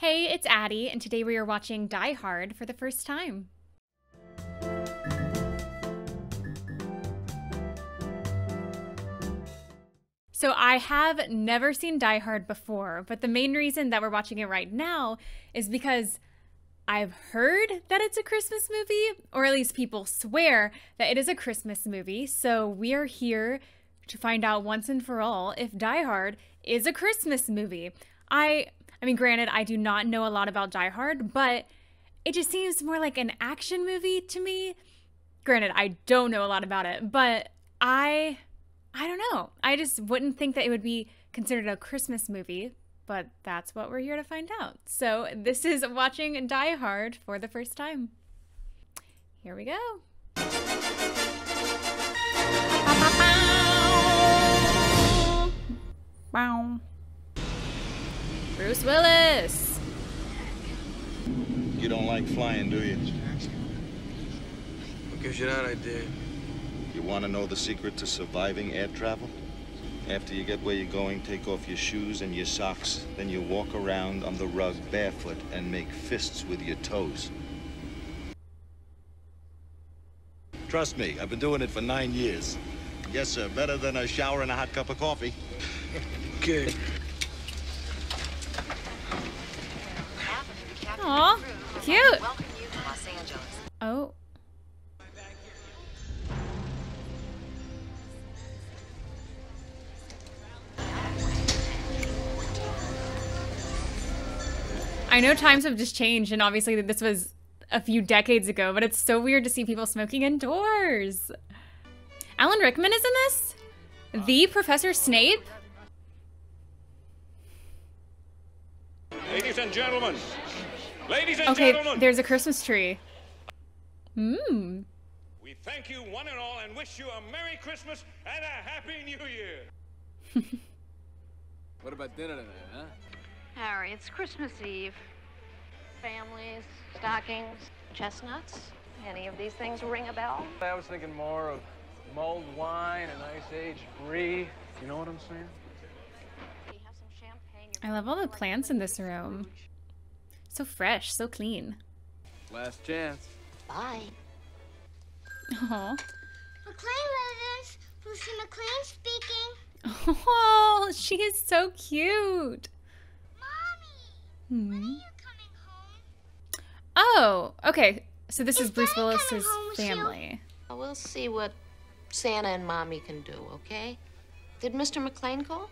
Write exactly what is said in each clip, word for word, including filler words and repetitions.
Hey, it's Addie, and today we are watching Die Hard for the first time. So I have never seen Die Hard before, but the main reason that we're watching it right now is because I've heard that it's a Christmas movie, or at least people swear that it is a Christmas movie, so we are here to find out once and for all if Die Hard is a Christmas movie. I... I mean, granted, I do not know a lot about Die Hard, but it just seems more like an action movie to me. Granted, I don't know a lot about it, but I, I don't know. I just wouldn't think that it would be considered a Christmas movie, but that's what we're here to find out. So this is watching Die Hard for the first time. Here we go. Wow. Bruce Willis! You don't like flying, do you? What gives you that idea? You want to know the secret to surviving air travel? After you get where you're going, take off your shoes and your socks. Then you walk around on the rug barefoot and make fists with your toes. Trust me, I've been doing it for nine years. Yes, sir, better than a shower and a hot cup of coffee. Okay. Aw, cute. Welcome you to Los Angeles. Oh. I know times have just changed, and obviously this was a few decades ago, but it's so weird to see people smoking indoors. Alan Rickman is in this? The Professor Snape? Ladies and gentlemen. Ladies and okay, gentlemen. There's a Christmas tree. Mmm. We thank you one and all and wish you a Merry Christmas and a Happy New Year. What about dinner tonight, huh? Harry, it's Christmas Eve. Families, stockings, chestnuts. Any of these things ring a bell? I was thinking more of mulled wine, an ice-aged brie. You know what I'm saying? We have some champagne. I love all the plants in this room. So fresh, so clean. Last chance. Bye. Aw. McClane Brothers, Lucy McClane speaking. Oh, she is so cute. Mommy, hmm. when are you coming home? Oh, okay. So this is, is Bruce Willis's family. You? We'll see what Santa and Mommy can do, okay? Did Mister McClane call?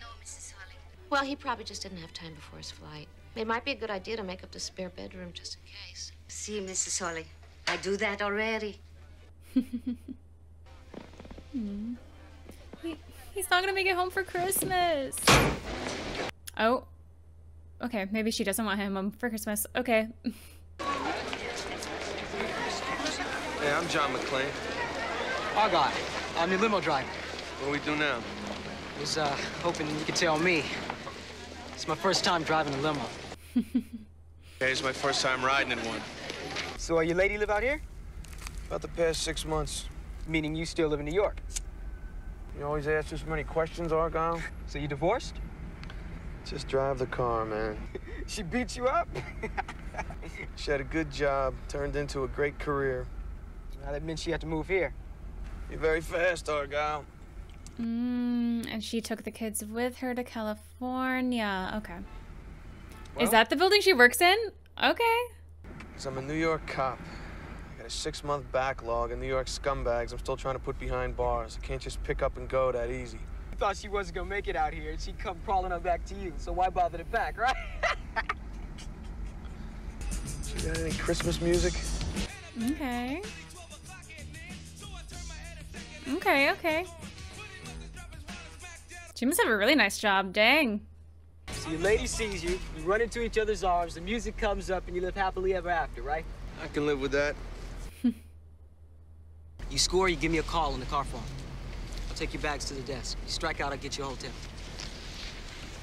No, Missus Holly. Well, he probably just didn't have time before his flight. It might be a good idea to make up the spare bedroom just in case. See, Missus Holly, I do that already. mm. Wait, he's not gonna make it home for Christmas. Oh, okay, maybe she doesn't want him home for Christmas. Okay. Hey, I'm John McClane. Argyle, I'm your limo driver. What do we do now? I was uh, hoping you could tell me. It's my first time driving a limo. Okay, it's my first time riding in one. So, uh, your lady live out here? About the past six months. Meaning you still live in New York? You always ask this many questions, Argyle. So you divorced? Just drive the car, man. She beat you up? She had a good job, turned into a great career. Now that meant she had to move here. You're very fast, Argyle. Mm, and she took the kids with her to California. Okay. Well, is that the building she works in? Okay. So I'm a New York cop. I got a six-month backlog and New York scumbags I'm still trying to put behind bars. I can't just pick up and go that easy. I thought she wasn't going to make it out here and she'd come crawling up back to you, so why bother to pack, right? She got any Christmas music? Okay. Okay, okay. She must have a really nice job, dang. So your lady sees you, you run into each other's arms, the music comes up, and you live happily ever after, right? I can live with that. You score, you give me a call on the car phone. I'll take your bags to the desk. You strike out, I'll get you a hotel.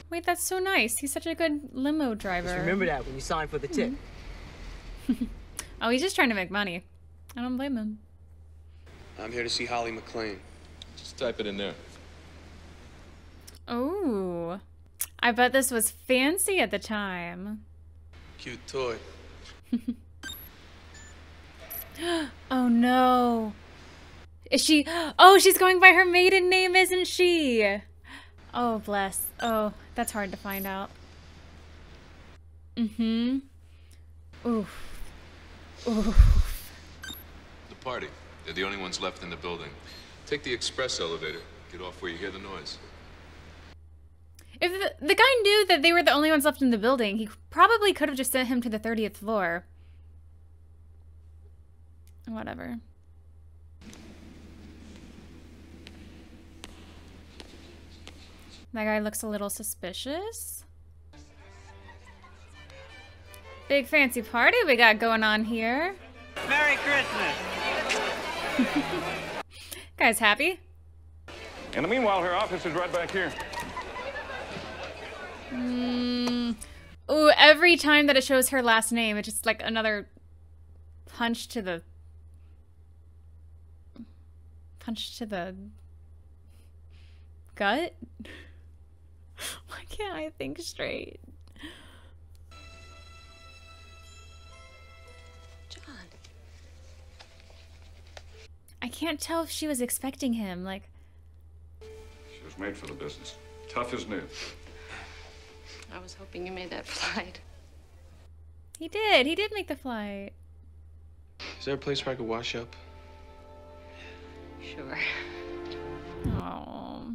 Wait, that's so nice. He's such a good limo driver. Just remember that when you sign for the tip. Mm-hmm. Oh, he's just trying to make money. I don't blame him. I'm here to see Holly McClane. Just type it in there. Oh, I bet this was fancy at the time. Cute toy. Oh no. Is she? Oh, she's going by her maiden name, isn't she? Oh, bless. Oh, that's hard to find out. Mm-hmm. Oof. Oof. The party. They're the only ones left in the building. Take the express elevator. Get off where you hear the noise. If the, the guy knew that they were the only ones left in the building, he probably could have just sent him to the thirtieth floor. Whatever. That guy looks a little suspicious. Big fancy party we got going on here. Merry Christmas. Guy's happy. In the meanwhile, her office is right back here. Mm. Ooh, every time that it shows her last name, it's just like another punch to the... Punch to the... gut? Why can't I think straight? John. I can't tell if she was expecting him, like... She was made for the business. Tough as new. I was hoping you made that flight. He did. He did make the flight. Is there a place where I could wash up? Sure. Oh.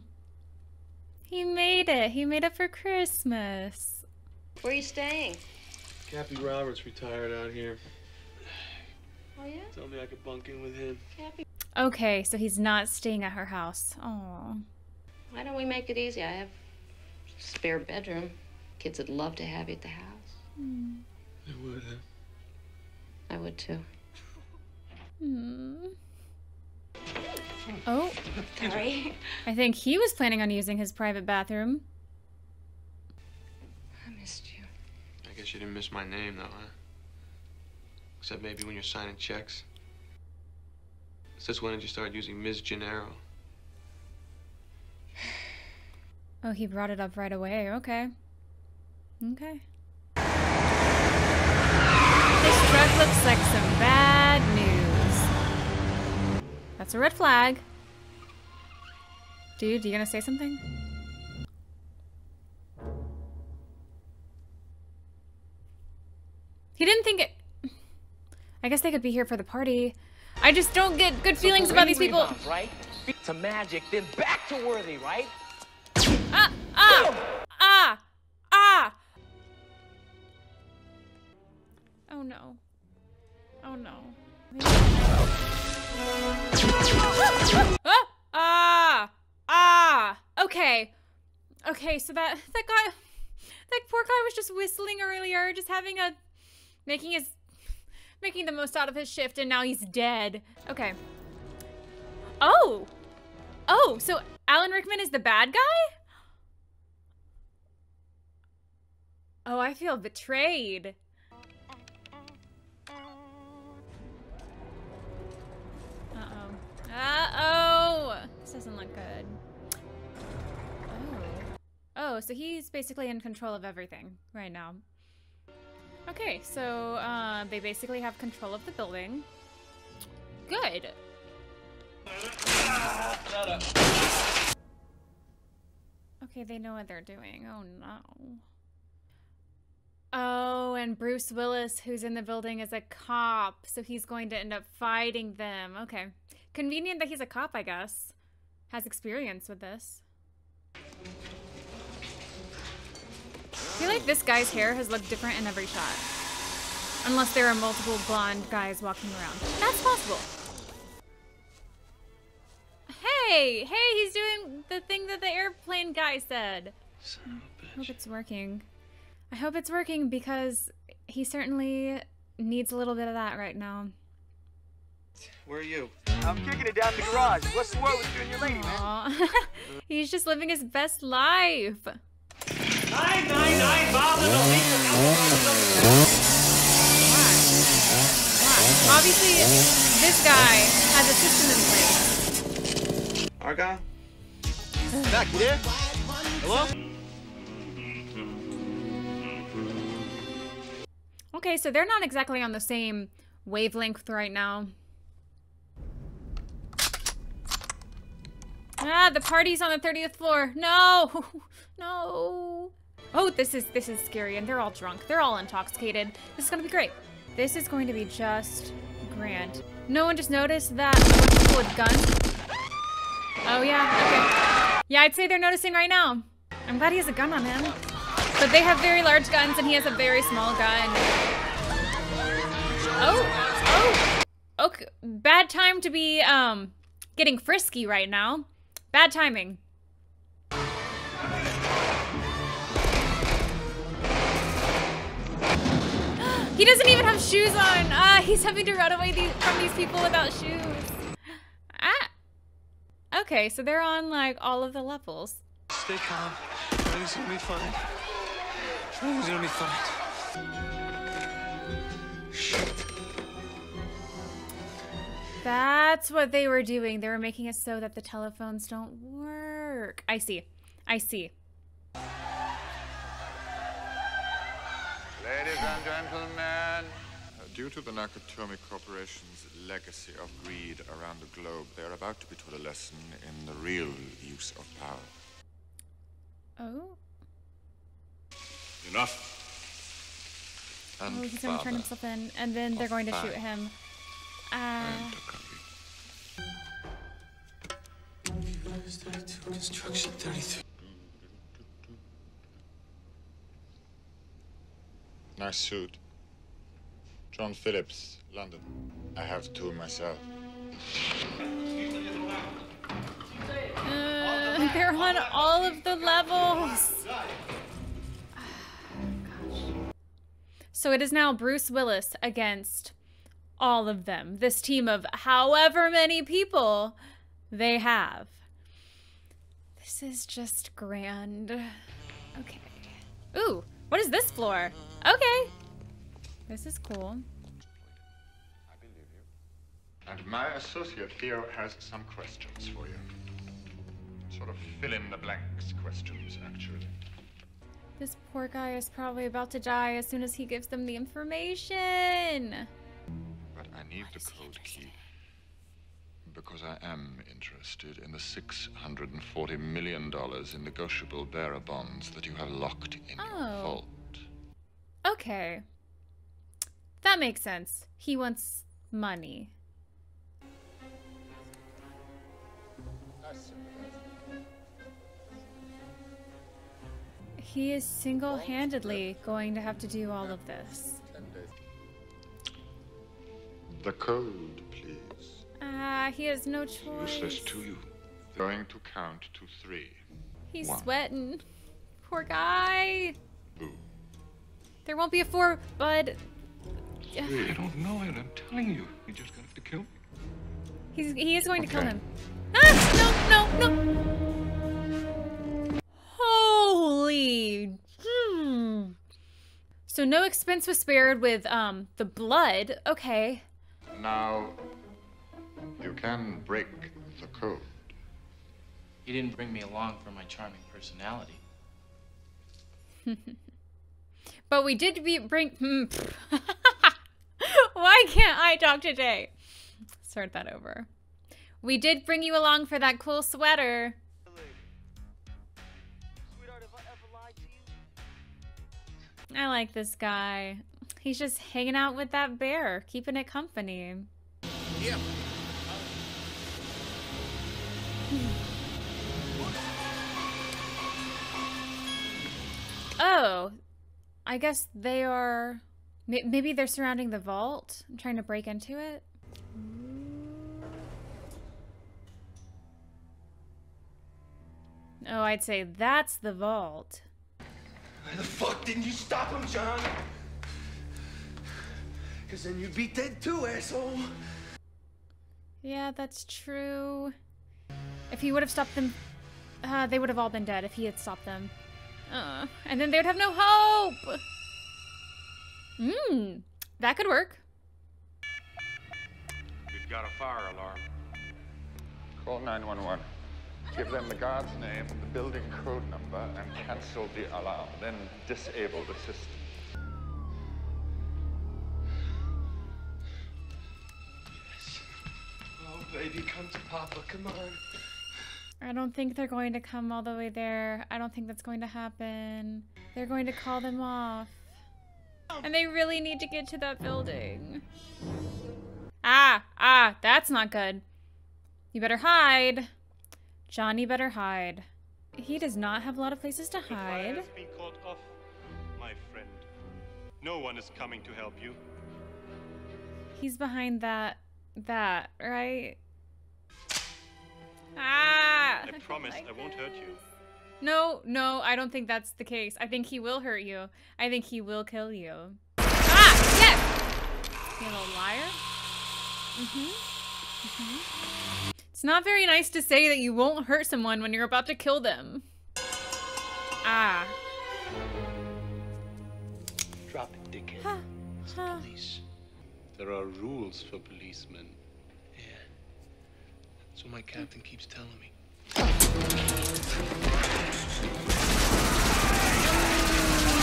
He made it. He made it for Christmas. Where are you staying? Cappy Roberts retired out here. Oh, yeah? Told me I could bunk in with him. Cappy. Okay, so he's not staying at her house. Oh. Why don't we make it easy? I have a spare bedroom. Kids would love to have you at the house. Mm. They would, huh? I would, too. Mm. Oh, sorry. I think he was planning on using his private bathroom. I missed you. I guess you didn't miss my name, though, huh? Except maybe when you're signing checks. Since when did you start using Miz Gennaro? Oh, he brought it up right away. Okay. Okay. This truck looks like some bad news. That's a red flag. Dude, you gonna say something? He didn't think it... I guess they could be here for the party. I just don't get good feelings so about these people. Rebound, right? To Magic, then back to Worthy, right? Ah! Ah! Boom! Ah! Ah! Oh no. Oh no. Ah! Ah! Ah! Okay. Okay, so that that guy that poor guy was just whistling earlier, just having a making his making the most out of his shift, and now he's dead. Okay. Oh! Oh, so Alan Rickman is the bad guy? Oh, I feel betrayed. Uh-oh. This doesn't look good. Oh. Oh, so he's basically in control of everything right now. Okay, so uh, they basically have control of the building. Good. Okay, they know what they're doing. Oh, no. Oh, and Bruce Willis, who's in the building, is a cop, so he's going to end up fighting them. Okay. Convenient that he's a cop, I guess. Has experience with this. I feel like this guy's hair has looked different in every shot. Unless there are multiple blonde guys walking around. That's possible. Hey! Hey, he's doing the thing that the airplane guy said. Son of a bitch. I hope it's working. I hope it's working because he certainly needs a little bit of that right now. Where are you? I'm kicking it down the garage. What's the word with you and your lady, man? He's just living his best life. Nine, nine, nine, Bob and obviously, this guy has a system in place. Argyle? Back there? Hello? Okay, so they're not exactly on the same wavelength right now. Ah, the party's on the thirtieth floor. No! No! Oh, this is this is scary, and they're all drunk. They're all intoxicated. This is gonna be great. This is going to be just grand. No one just noticed that people with guns. Oh yeah, okay. Yeah, I'd say they're noticing right now. I'm glad he has a gun on him. But they have very large guns, and he has a very small gun. Oh, oh. Okay, bad time to be um getting frisky right now. Bad timing. He doesn't even have shoes on. Ah, he's having to run away these, from these people without shoes. Ah. Okay, so they're on like all of the levels. Stay calm. Everything's gonna be fine. Everything's gonna be fine. Shit. That's what they were doing. They were making it so that the telephones don't work. I see. I see. Ladies and gentlemen, uh, due to the Nakatomi Corporation's legacy of greed around the globe, they're about to be taught a lesson in the real use of power. Oh. Enough. And oh, he's going to turn himself in, and then they're going to shoot him. Uh, thirty-two, construction thirty-three. Nice suit. John Phillips, London. I have two myself. Uh, they're on all of the levels. Oh, gosh. So it is now Bruce Willis against all of them. This team of however many people they have. This is just grand. Okay. Ooh, what is this floor? Okay. This is cool. I believe you. And my associate here has some questions for you. Sort of fill in the blanks questions, actually. This poor guy is probably about to die as soon as he gives them the information. I need the code key because I am interested in the six hundred forty million dollars in negotiable bearer bonds that you have locked in oh. your vault. Okay. That makes sense. He wants money. He is single-handedly going to have to do all of this. The code, please. Ah, uh, he has no choice. Useless to you. Going to count to three. He's One. sweating. Poor guy. Boom. There won't be a four, bud. Three. I don't know it. I'm telling you. You're just going to have to kill me. He's, he is going okay. to kill him. Ah! No, no, no. Holy. Hmm. So no expense was spared with um the blood. Okay. Now, you can break the code. You didn't bring me along for my charming personality. But we did be bring... Mm, Why can't I talk today? Start that over. We did bring you along for that cool sweater. I like this guy. He's just hanging out with that bear, keeping it company. Yeah. Oh, I guess they are, maybe they're surrounding the vault. I'm trying to break into it. Oh, I'd say that's the vault. Why the fuck didn't you stop him, John? Because then you'd be dead too, asshole. Yeah, that's true. If he would have stopped them, uh, they would have all been dead if he had stopped them. Uh, and then they would have no hope. Mmm, that could work. We've got a fire alarm. Call nine one one. Give them the guard's name, the building code number, and cancel the alarm. Then disable the system. baby, come to Papa, come on. I don't think they're going to come all the way there. I don't think that's going to happen. They're going to call them off. And they really need to get to that building. Ah, ah, that's not good. You better hide. Johnny better hide. He does not have a lot of places to hide. The fire has been called off, my friend. No one is coming to help you. He's behind that, that, right? Ah! I promise I won't hurt you. No, no, I don't think that's the case. I think he will hurt you. I think he will kill you. Ah! Yes! You little liar. Mm-hmm. Mm-hmm. It's not very nice to say that you won't hurt someone when you're about to kill them. Ah. Drop it, dickhead. Huh. It's the police. There are rules for policemen. Yeah. That's what my captain keeps telling me.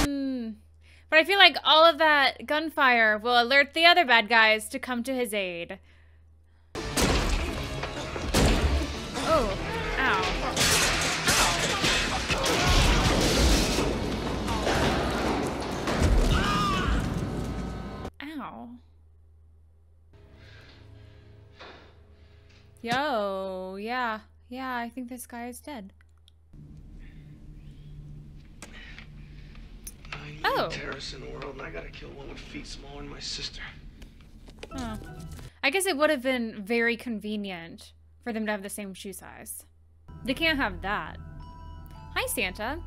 Mm. But I feel like all of that gunfire will alert the other bad guys to come to his aid. Oh, ow. Ow. Ow. Yo, yeah. Yeah, I think this guy is dead. I need oh. a terrorist in the world, and I gotta kill one with feet smaller than my sister. Huh. I guess it would have been very convenient for them to have the same shoe size. They can't have that. Hi, Santa.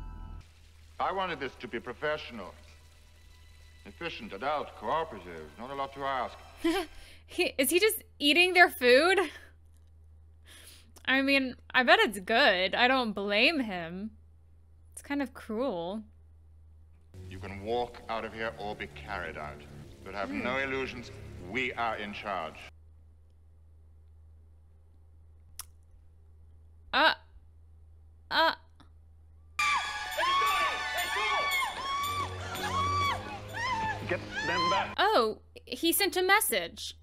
I wanted this to be professional, efficient, adult, cooperative. Not a lot to ask. he, is he just eating their food? I mean, I bet it's good. I don't blame him. It's kind of cruel. You can walk out of here or be carried out. But have mm. no illusions. We are in charge. Uh, uh. Get them back. Oh, he sent a message.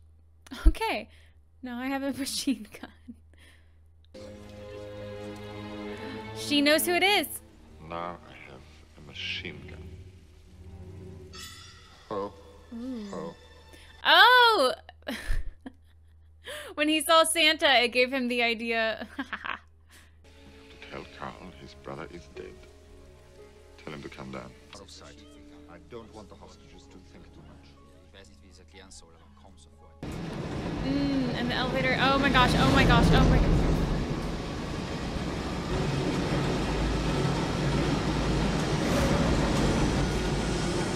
Okay, now I have a machine gun. She knows who it is. Now I have a machine gun. Oh, Ooh. oh, oh. When he saw Santa, it gave him the idea. Tell Carl his brother is dead. Tell him to come down. Out of sight. I don't want the hostages to think too much. Mm, and the elevator. Oh my gosh. Oh my gosh. Oh my gosh.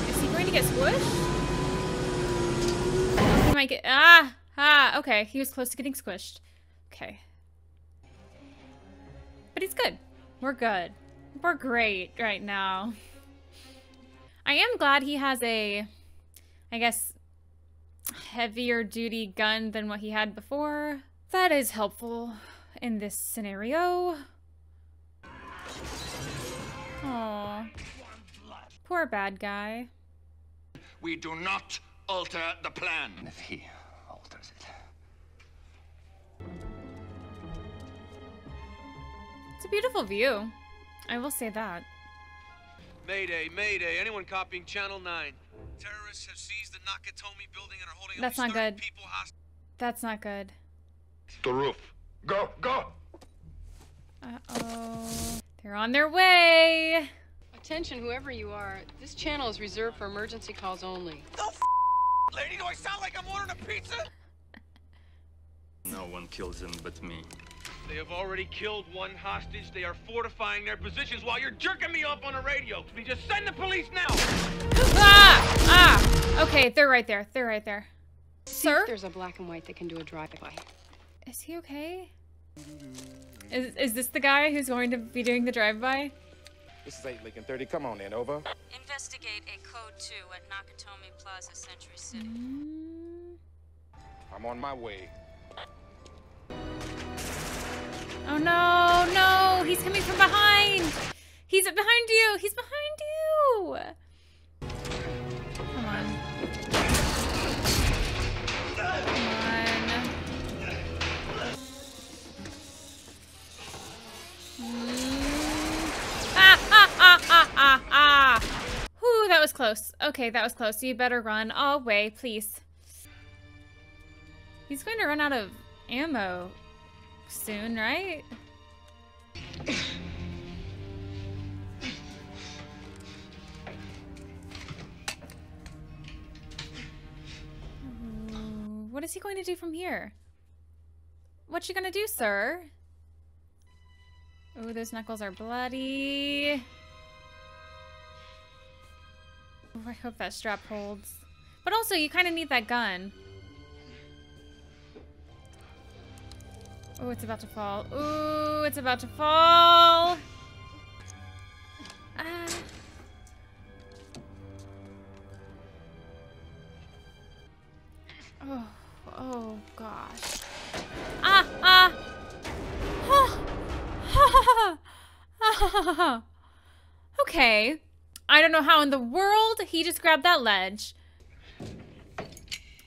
Is he going to get squished? He might get. Ah! Ah! Okay. He was close to getting squished. Okay. But he's good. We're good. We're great right now. I am glad he has a, I guess, heavier duty gun than what he had before. That is helpful in this scenario. Aww. Poor bad guy. We do not alter the plan. And if he alters it. It's a beautiful view. I will say that. Mayday, mayday. Anyone copying Channel nine? Terrorists have seized the Nakatomi Building and are holding That's not good. People That's not good. The roof. Go, go! Uh-oh. They're on their way! Attention, whoever you are. This channel is reserved for emergency calls only. The f***, lady, do I sound like I'm ordering a pizza? No one kills him but me. They have already killed one hostage. They are fortifying their positions while you're jerking me up on the radio. We just send the police now. Ah! Ah! Okay, they're right there. They're right there. See Sir? If there's a black and white that can do a drive-by. Is he okay? Is, is this the guy who's going to be doing the drive-by? This is eight Lincoln thirty. Come on in, over. Investigate a code two at Nakatomi Plaza, Century City. Mm. I'm on my way. Oh no, no, he's coming from behind. He's behind you, he's behind you. Come on. Come on. close. Okay, that was close. You better run. Oh, wait, please. He's going to run out of ammo soon, right? Ooh, what is he going to do from here? What you gonna do, sir? Oh, those knuckles are bloody. Ooh, I hope that strap holds. But also, you kind of need that gun. Oh, it's about to fall. Ooh, it's about to fall. Ah. Oh, oh gosh. Ah, ah. Oh. Oh. Oh. Okay. I don't know how in the world he just grabbed that ledge.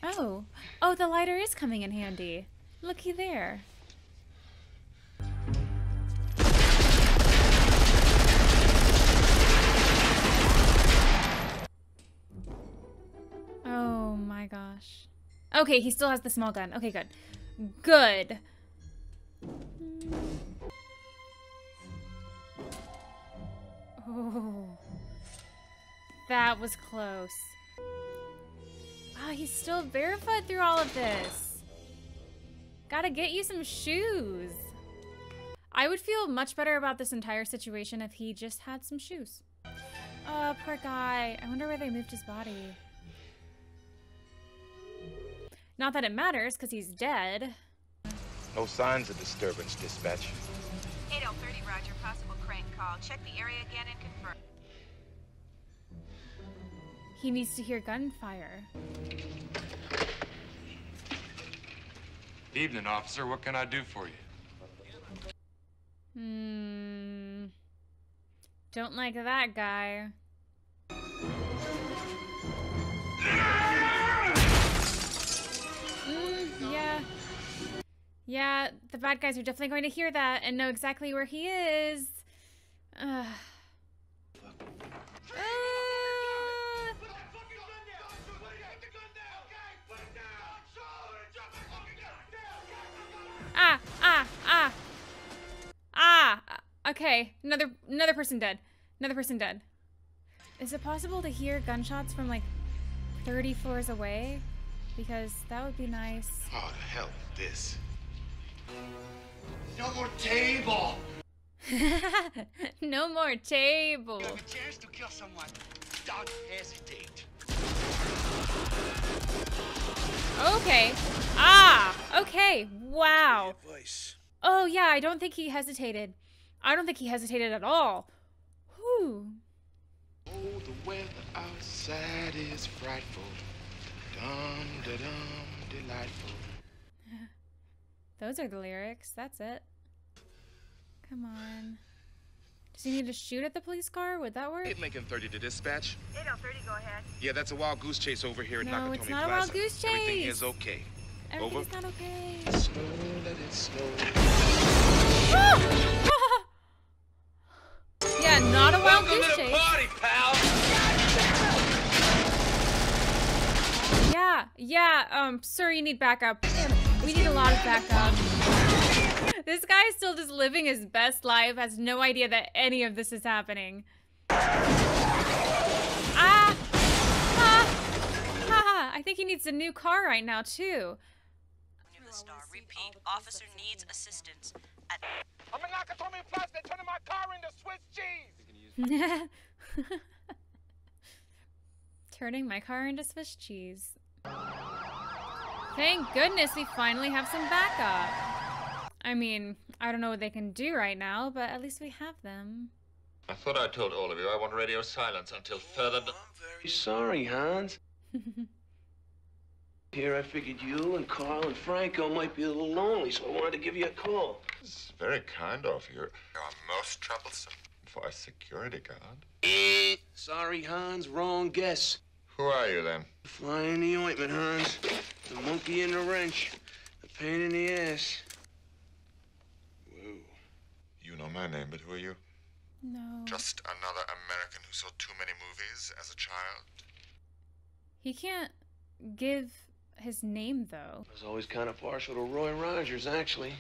Oh. Oh, the lighter is coming in handy. Looky there. Oh my gosh. Okay, he still has the small gun. Okay, good. Good. Oh. That was close. Wow, he's still barefoot through all of this. Gotta get you some shoes. I would feel much better about this entire situation if he just had some shoes. Oh, poor guy. I wonder where they moved his body. Not that it matters, because he's dead. No signs of disturbance, dispatch. eight oh thirty, Roger. Possible crane call. Check the area again and confirm. He needs to hear gunfire. Evening, officer. What can I do for you? Hmm. Don't like that guy. Yeah, the bad guys are definitely going to hear that and know exactly where he is. Ugh. Ah. Ah, ah, ah. Ah, okay. Another another person dead. Another person dead. Is it possible to hear gunshots from like thirty floors away? Because that would be nice. Oh, the hell with this. No more table. No more table. You have a chance to kill someone. Don't hesitate. Okay. Ah. Okay. Wow. Oh yeah. I don't think he hesitated. I don't think he hesitated at all. Whew. Oh, the weather outside is frightful. Dum da dum, delightful. Those are the lyrics. That's it. Come on. Does he need to shoot at the police car? Would that work? eight Lincoln thirty to dispatch. eight oh thirty, go ahead. Yeah, that's a wild goose chase over here at Nakatomi Plaza. No, it's not a wild goose chase. Everything is okay. Everything's not okay. Slow, let it slow. Yeah, not a wild goose chase. Welcome to the party, pal. Yeah, yeah. Um, sir, you need backup. We need a lot of backup. This guy is still just living his best life, has no idea that any of this is happening. Ah! Ah! Ah! I think he needs a new car right now, too. Repeat, officer needs assistance. I'm in Nakatomi Plaza, they're turning my car into Swiss cheese! Turning my car into Swiss cheese. Thank goodness we finally have some backup. I mean, I don't know what they can do right now, but at least we have them. I thought I told all of you I want radio silence until further... Oh, I'm very sorry, Hans. Here I figured you and Carl and Franco might be a little lonely, so I wanted to give you a call. It's very kind of you. You're most troublesome. For a security guard. Sorry, Hans. Wrong guess. Who are you, then? The fly in the ointment, Hans. The monkey in the wrench. The pain in the ass. Whoa. You know my name, but who are you? No. Just another American who saw too many movies as a child. He can't give his name, though. I was always kind of partial to Roy Rogers, actually.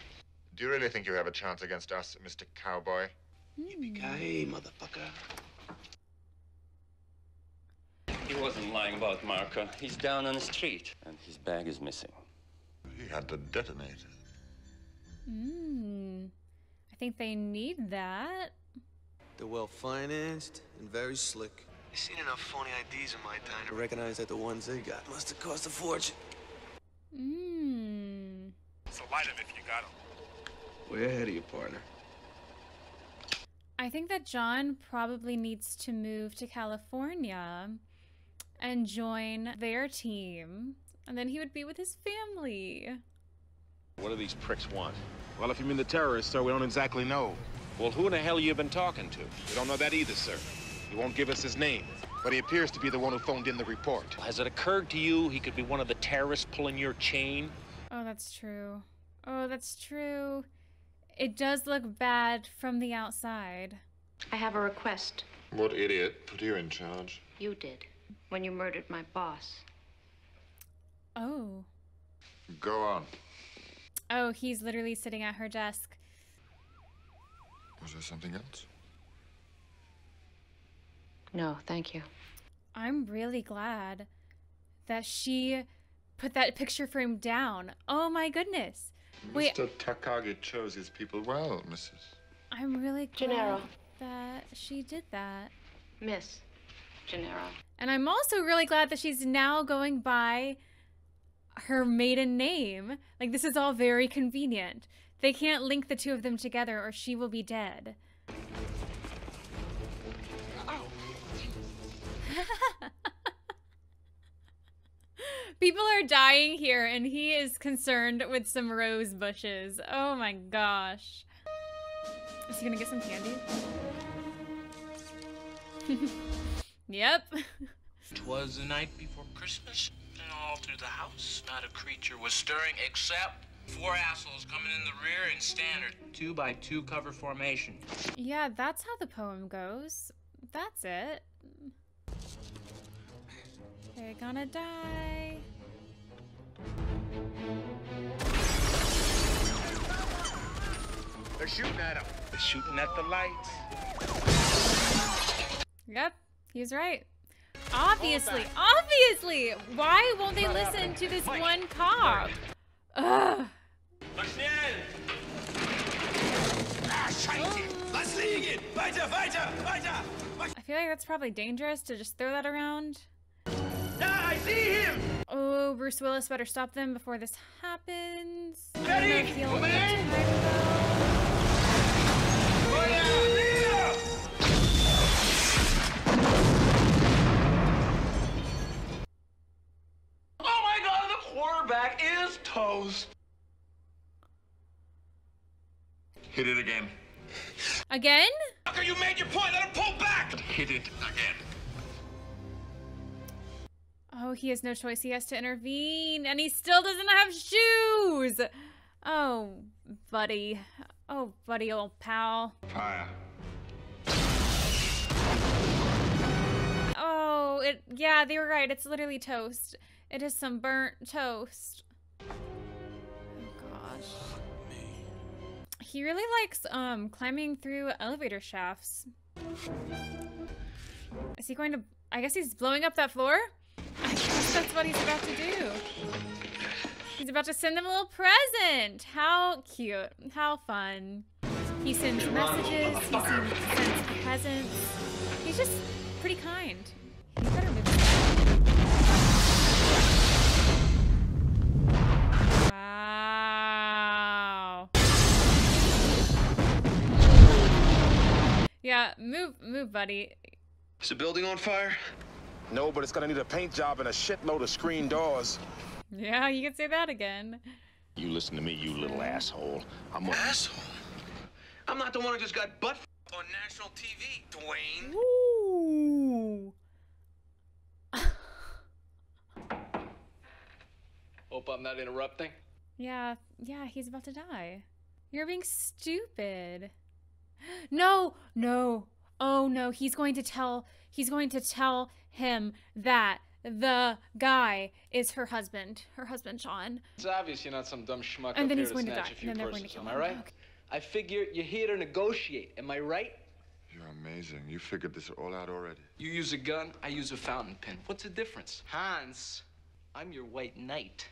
Do you really think you have a chance against us, Mister Cowboy? Mm. Yippee-ki-yay, motherfucker. He wasn't lying about Marco. He's down on the street, and his bag is missing. He had the detonator. Mmm. I think they need that. They're well-financed and very slick. I've seen enough phony I Ds in my time to recognize that the ones they got must have cost a fortune. Mmm. So light them if you got them. Way ahead of you, partner. I think that John probably needs to move to California and join their team. And then he would be with his family. What do these pricks want? Well, if you mean the terrorists, sir, we don't exactly know. Well, who in the hell you been talking to? We don't know that either, sir. He won't give us his name, but he appears to be the one who phoned in the report. Has it occurred to you he could be one of the terrorists pulling your chain? Oh, that's true. Oh, that's true. It does look bad from the outside. I have a request. What idiot put you in charge? You did, when you murdered my boss. Oh. Go on. Oh, he's literally sitting at her desk. Was there something else? No, thank you. I'm really glad that she put that picture frame down. Oh my goodness. Wait. Mister Takagi chose his people well, Missus I'm really glad Gennaro. that she did that. Miss Gennaro. And I'm also really glad that she's now going by her maiden name. Like, this is all very convenient. They can't link the two of them together or she will be dead. Ow. People are dying here, and he is concerned with some rose bushes. Oh my gosh. Is he gonna get some candy? Yep. 'Twas the night before Christmas, and all through the house, not a creature was stirring except four assholes coming in the rear in standard two by two cover formation. Yeah, that's how the poem goes. That's it. They're gonna die. They're shooting at him. They're shooting at the lights. Yep, he's right. Obviously, obviously. Why won't they listen to this one cop? Ugh. I feel like that's probably dangerous to just throw that around. Ah, I see him! Oh, Bruce Willis better stop them before this happens. Ready? Come in! Oh my god, the quarterback is toast! Hit it again. Again? Fucker, you made your point, let him pull back! Hit it again. Oh, he has no choice. He has to intervene, and he still doesn't have shoes. Oh, buddy. Oh, buddy, old pal. Fire. Oh, it. Yeah, they were right. It's literally toast. It is some burnt toast. Oh gosh. He really likes um climbing through elevator shafts. Is he going to? I guess he's blowing up that floor. I guess that's what he's about to do. He's about to send them a little present. How cute. How fun. He sends messages. He sends presents. He's just pretty kind. He better move it. Wow. Yeah, move, move, buddy. Is the building on fire? No, but it's gonna need a paint job and a shitload of screen doors. Yeah, you can say that again. You listen to me, you little asshole. I'm a asshole. I'm not the one who just got butt f***ed on national T V, Dwayne. Ooh. Hope I'm not interrupting. Yeah, yeah, he's about to die. You're being stupid. No, no. Oh no, he's going to tell he's going to tell him that the guy is her husband. Her husband, Sean. It's obvious you're not some dumb schmuck and up then here he's to going snatch to die. a few and then persons, going to am I right? Okay. I figure you're here to negotiate, am I right? You're amazing. You figured this all out already. You use a gun, I use a fountain pen. What's the difference? Hans, I'm your white knight.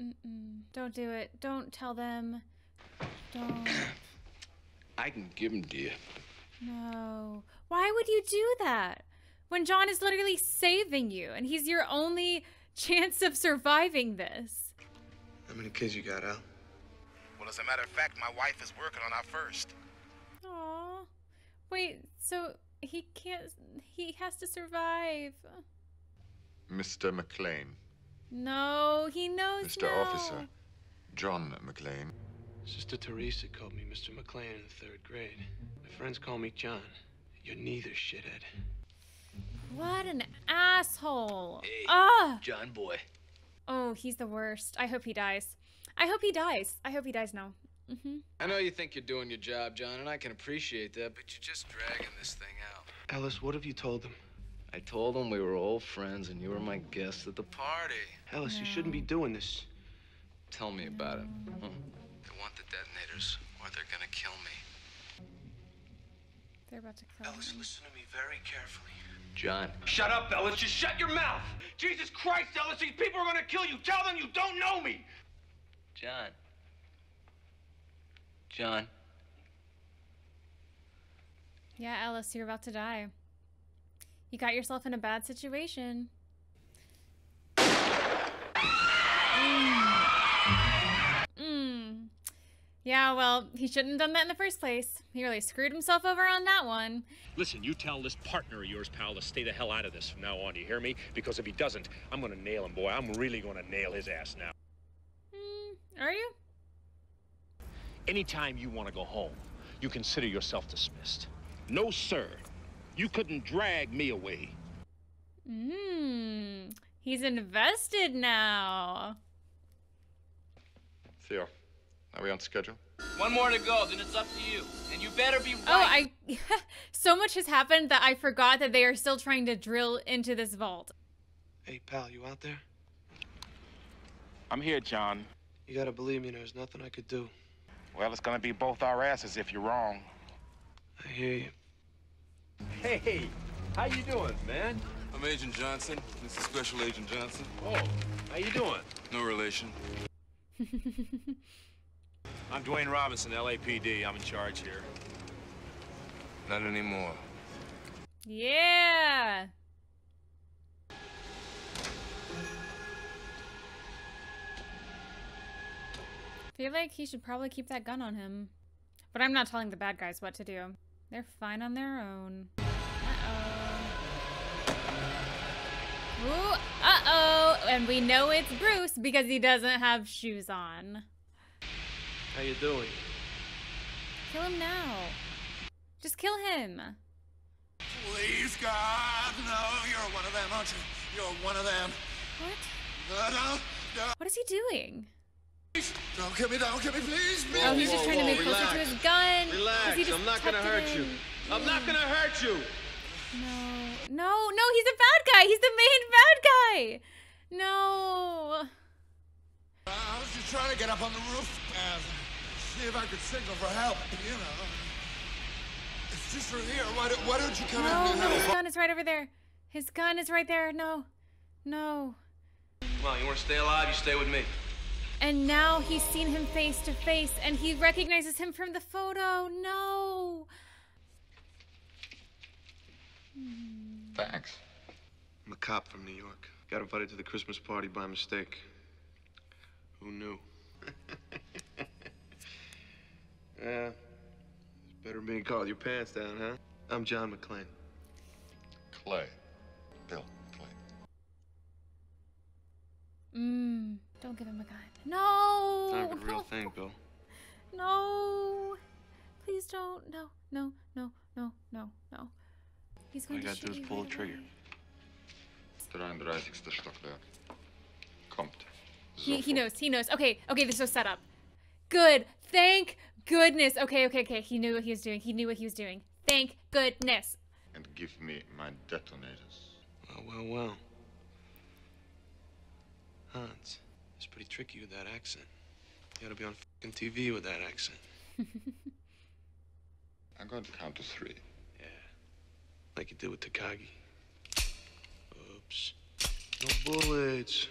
Mm-mm. Don't do it. Don't tell them. Don't. I can give him to you. No. Why would you do that? When John is literally saving you, and he's your only chance of surviving this. How many kids you got, Al? Well, as a matter of fact, my wife is working on our first. Aw. Wait, so he can't... He has to survive. Mister McClane. No, he knows Mister now. Officer John McClane. Sister Teresa called me Mister McClane in the third grade. My friends call me John. You're neither, shithead. What an asshole. Hey, ah! John boy. Oh, he's the worst. I hope he dies. I hope he dies. I hope he dies now. Mm-hmm. I know you think you're doing your job, John, and I can appreciate that, but you're just dragging this thing out. Ellis, what have you told them? I told them we were old friends and you were my guest at the party. Ellis, no. You shouldn't be doing this. Tell me about it. Huh? They want the detonators or they're gonna kill me. They're about to kill Ellis, me. Listen to me very carefully. John. Shut up, Ellis. Just shut your mouth. Jesus Christ, Ellis, these people are gonna kill you. Tell them you don't know me. John. John. Yeah, Ellis, you're about to die. You got yourself in a bad situation. Mm. Mm. Yeah, well, he shouldn't have done that in the first place. He really screwed himself over on that one. Listen, you tell this partner of yours, pal, to stay the hell out of this from now on. Do you hear me? Because if he doesn't, I'm gonna nail him, boy. I'm really gonna nail his ass now. Mm, are you? Anytime you want to go home, you consider yourself dismissed. No, sir. You couldn't drag me away. Mmm. He's invested now. Theo, are we on schedule? One more to go, then it's up to you. And you better be right. Oh, I... So much has happened that I forgot that they are still trying to drill into this vault. Hey, pal, you out there? I'm here, John. You gotta believe me, there's nothing I could do. Well, it's gonna be both our asses if you're wrong. I hear you. Hey, how you doing, man? I'm Agent Johnson. This is Special Agent Johnson. Oh, how you doing? No relation. I'm Dwayne Robinson, L A P D. I'm in charge here. Not anymore. Yeah! I feel like he should probably keep that gun on him. But I'm not telling the bad guys what to do. They're fine on their own. Uh-oh. Ooh, uh-oh. And we know it's Bruce because he doesn't have shoes on. How you doing? Kill him now. Just kill him. Please, God, no, you're one of them, aren't you? You're one of them. What? No, no, no. What is he doing? Don't kill me, don't kill me, please, please. Oh, he's just whoa, trying to make whoa, closer relax. to his gun. Relax, I'm not gonna hurt in? you. I'm yeah. not gonna hurt you. No, no, no, he's a bad guy. He's the main bad guy. No. Uh, I was just trying to get up on the roof and see if I could signal for help, you know. It's just right here. Why, do, why don't you come no, out no, his gun is right over there. His gun is right there. No, no. Well, you want to stay alive, you stay with me. And now he's seen him face to face, and he recognizes him from the photo. No. Thanks. I'm a cop from New York. Got invited to the Christmas party by mistake. Who knew? Yeah. It's better being called your pants down, huh? I'm John McClane. Clay. Bill Clay. Mmm. Don't give him a gun. No! Not the real no. thing, Bill. No! Please don't. No, no, no, no, no, no. He's going All to shoot you. All you gotta do is pull the trigger. thirty-three. Stockwerk. Kommt. He knows, he knows. Okay, okay, this was set up. Good. Thank goodness. Okay, okay, okay. He knew what he was doing. He knew what he was doing. Thank goodness. And give me my detonators. Well, well, well. Hans, it's pretty tricky with that accent. You ought to be on fucking T V with that accent. I'm going to count to three. Yeah. Like you did with Takagi. Oops. No bullets.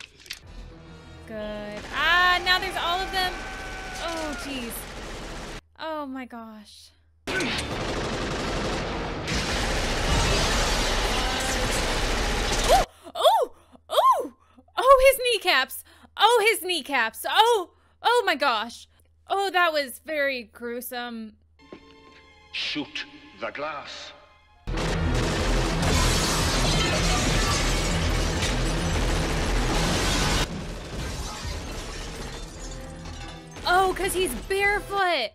Good. Ah, now there's all of them. Oh, jeez. Oh, my gosh. Oh, oh, oh, oh, his kneecaps. Oh, his kneecaps. Oh, oh, my gosh. Oh, that was very gruesome. Shoot the glass. Oh, because he's barefoot.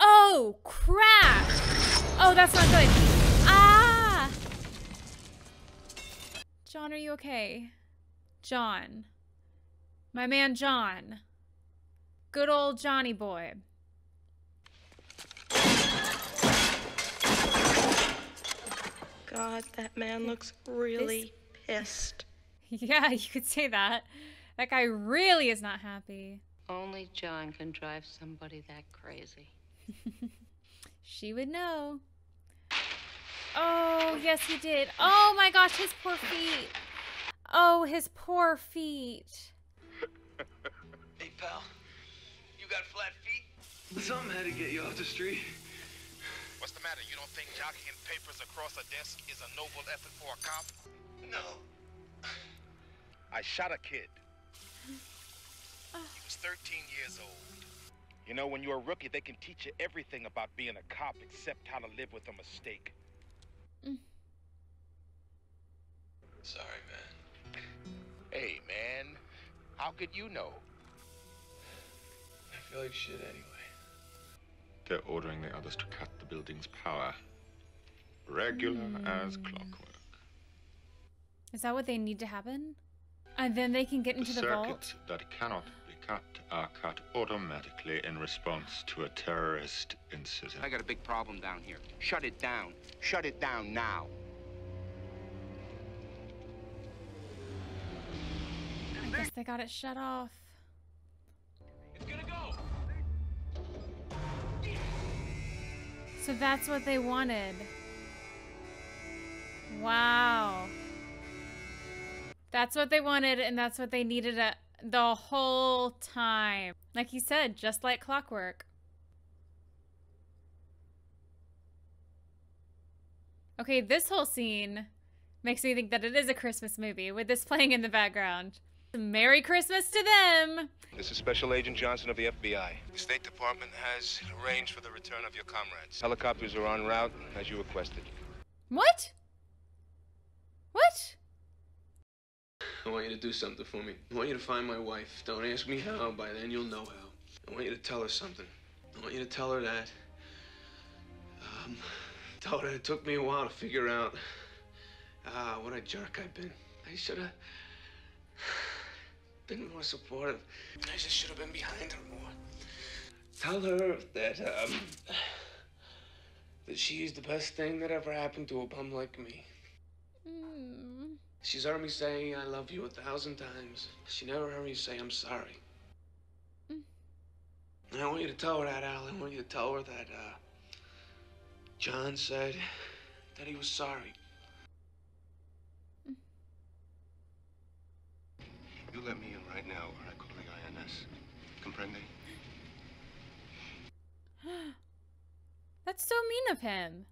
Oh, crap. Oh, that's not good. Ah! John, are you okay? John. My man, John. Good old Johnny boy. God, that man looks really pissed. Yeah, you could say that. That guy really is not happy. Only John can drive somebody that crazy. She would know. Oh, yes, he did. Oh, my gosh, his poor feet. Oh, his poor feet. Hey, pal. You got flat feet? Something had to get you off the street. What's the matter? You don't think jockeying papers across a desk is a noble effort for a cop? No. I shot a kid. He was thirteen years old. You know, when you're a rookie, they can teach you everything about being a cop except how to live with a mistake. Mm. Sorry, man. Hey, man. How could you know? I feel like shit anyway. They're ordering the others to cut the building's power. Regular mm. as clockwork. Is that what they need to happen? And then they can get into the, the vault? The circuits that cannot be cut are cut automatically in response to a terrorist incident. I got a big problem down here. Shut it down. Shut it down now. I guess they got it shut off. It's gonna go! So that's what they wanted. Wow. That's what they wanted, and that's what they needed a, the whole time. Like you said, just like clockwork. Okay, this whole scene makes me think that it is a Christmas movie with this playing in the background. Merry Christmas to them! This is Special Agent Johnson of the F B I. The State Department has arranged for the return of your comrades. Helicopters are en route, as you requested. What? What? I want you to do something for me. I want you to find my wife. Don't ask me how, by then you'll know how. I want you to tell her something. I want you to tell her that... Um, tell her it took me a while to figure out... Ah, what a jerk I've been. I should've... been more supportive. I just should've been behind her more. Tell her that, um... that she's the best thing that ever happened to a bum like me. Mm. She's heard me say I love you a thousand times. She never heard me say I'm sorry. Mm. And I want you to tell her that, Al. I want you to tell her that, uh... John said that he was sorry. Mm. You let me in right now, or I call the I N S. Comprende? That's so mean of him.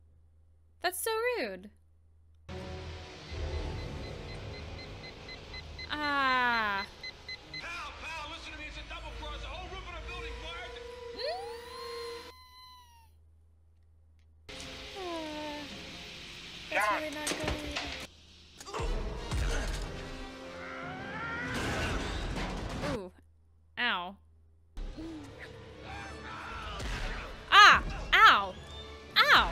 That's so rude. Ah. Pal, pal, listen to me. It's a double cross. The whole roof of the building fired. Mm. Uh, that's ah. really not good. Ooh. Ow. Ah! Ow! Ow!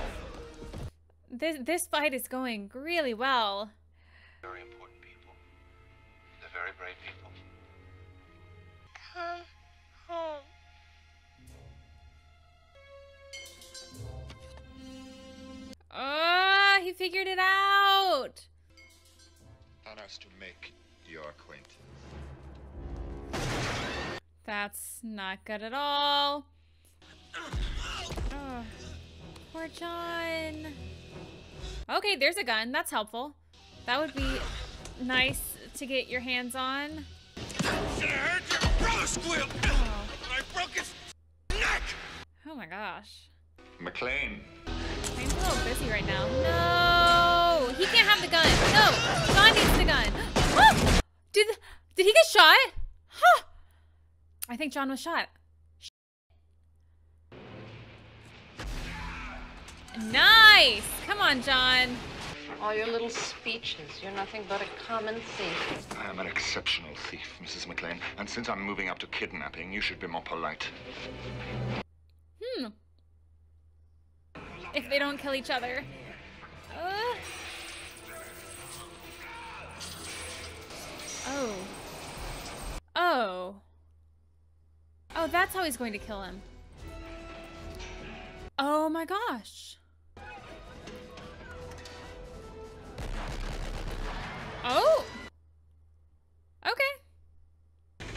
This, this fight is going really well. Very important. Very brave people. Come home. figured it out. Honors to make your acquaintance. That's not good at all. Oh, poor John. Okay, there's a gun. That's helpful. That would be nice to get your hands on. Should have heard your brother squeal. Oh. I broke his neck. Oh my gosh. McClane. He's a little busy right now. No, he can't have the gun. No, John needs the gun. Oh! Did did he get shot? Huh? I think John was shot. Nice! Come on, John. All your little speeches, you're nothing but a common thief. I am an exceptional thief, Missus McClane. And since I'm moving up to kidnapping, you should be more polite. Hmm. If they don't kill each other. Uh. Oh. Oh. Oh, that's how he's going to kill him. Oh my gosh. Oh! Okay.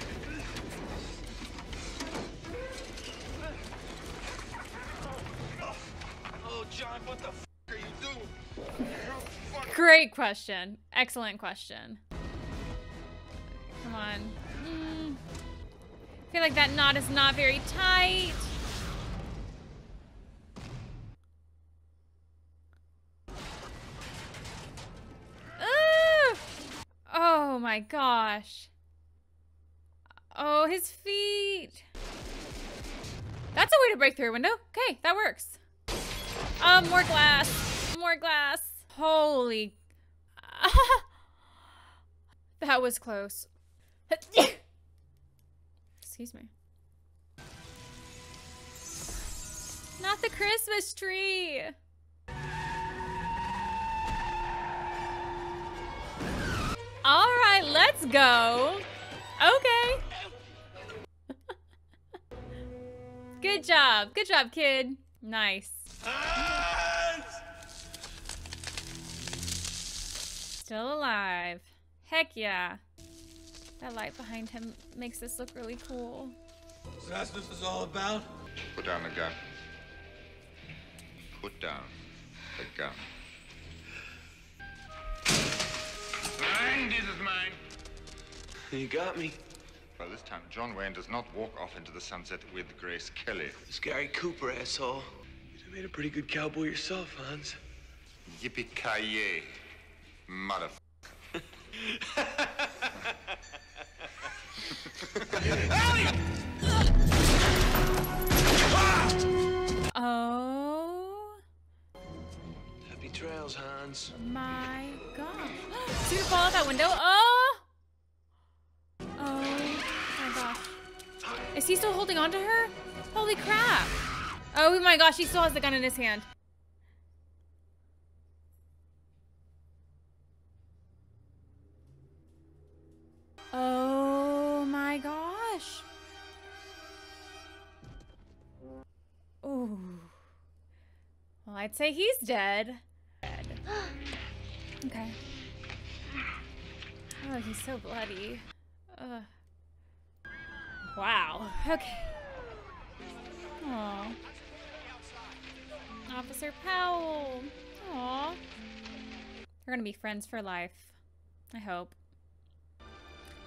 Oh, John, what the f are you doing? Great question. Excellent question. Come on. Mm. I feel like that knot is not very tight. Oh my gosh. Oh, his feet. That's a way to break through a window. Okay, that works. Um, more glass. More glass. Holy. That was close. Excuse me. Not the Christmas tree. All right, let's go. Okay. Good job. Good job, kid. Nice. Hans! Still alive. Heck yeah. That light behind him makes this look really cool. So that's what this is all about? Put down the gun. Put down the gun. Mine, this is mine. You got me. Well, this time, John Wayne does not walk off into the sunset with Grace Kelly. It's Gary Cooper, asshole. You made a pretty good cowboy yourself, Hans. Yippee-ki-yay, motherfucker. Oh. Happy trails, Hans. My God. Did you fall out that window? Oh! Oh my gosh. Is he still holding on to her? Holy crap. Oh my gosh, he still has the gun in his hand. Oh my gosh. Ooh. Well, I'd say he's dead. Dead. Okay. Oh, he's so bloody. Ugh. Wow. Okay. Aww. Officer Powell. Aww. They're gonna be friends for life. I hope.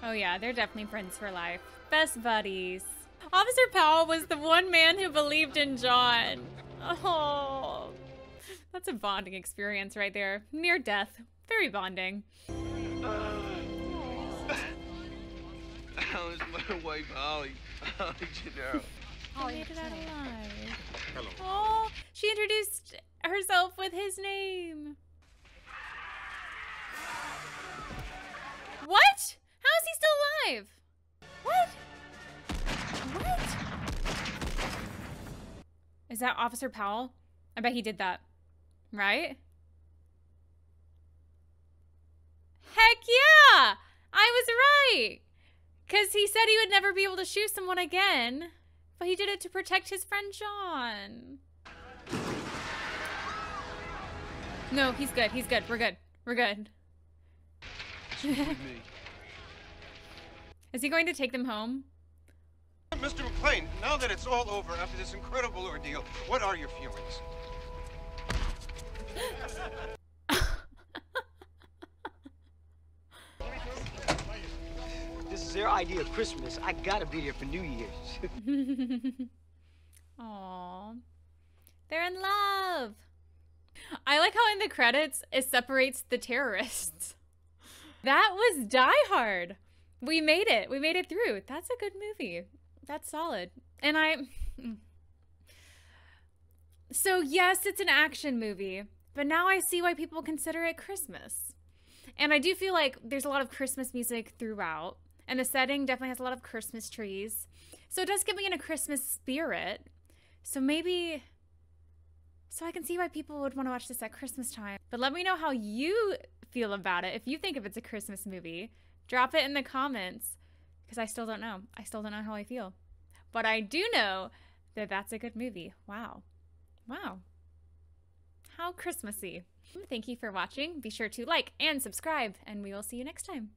Oh yeah, they're definitely friends for life. Best buddies. Officer Powell was the one man who believed in John. Oh. That's a bonding experience right there. Near death. Very bonding. Uh. How is my wife Holly? Holly Gennaro. Holly made it out alive. Hello. Oh, she introduced herself with his name. What? How is he still alive? What? What? Is that Officer Powell? I bet he did that. Right? Heck yeah! I was right! Because he said he would never be able to shoot someone again, but he did it to protect his friend John. No, he's good. He's good. We're good. We're good. Is he going to take them home? Mister McClane, now that it's all over after this incredible ordeal, what are your feelings? This is their idea of Christmas. I gotta be there for New Year's. Aww. They're in love. I like how in the credits it separates the terrorists. That was Die Hard. We made it. We made it through. That's a good movie. That's solid. And I... So yes, it's an action movie, but now I see why people consider it Christmas. And I do feel like there's a lot of Christmas music throughout, and the setting definitely has a lot of Christmas trees. So it does get me in a Christmas spirit. So maybe... So I can see why people would want to watch this at Christmas time. But let me know how you feel about it. If you think if it's a Christmas movie, drop it in the comments, because I still don't know. I still don't know how I feel. But I do know that that's a good movie. Wow. Wow. How Christmassy. Thank you for watching. Be sure to like and subscribe, and we will see you next time.